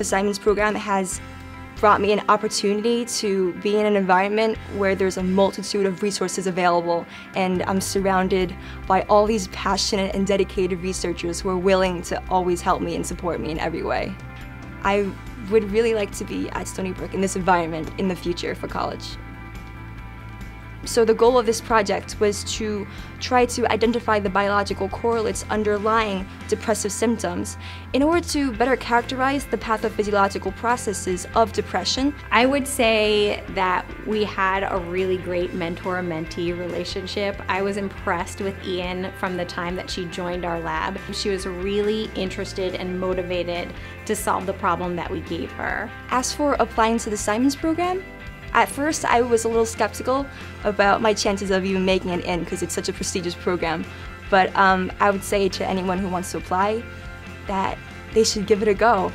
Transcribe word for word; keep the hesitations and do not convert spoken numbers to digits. The Simons program has brought me an opportunity to be in an environment where there's a multitude of resources available, and I'm surrounded by all these passionate and dedicated researchers who are willing to always help me and support me in every way. I would really like to be at Stony Brook in this environment in the future for college. So the goal of this project was to try to identify the biological correlates underlying depressive symptoms in order to better characterize the pathophysiological processes of depression. I would say that we had a really great mentor-mentee relationship. I was impressed with Ien from the time that she joined our lab. She was really interested and motivated to solve the problem that we gave her. As for applying to the Simons program, at first, I was a little skeptical about my chances of even making it in because it's such a prestigious program. But um, I would say to anyone who wants to apply that they should give it a go.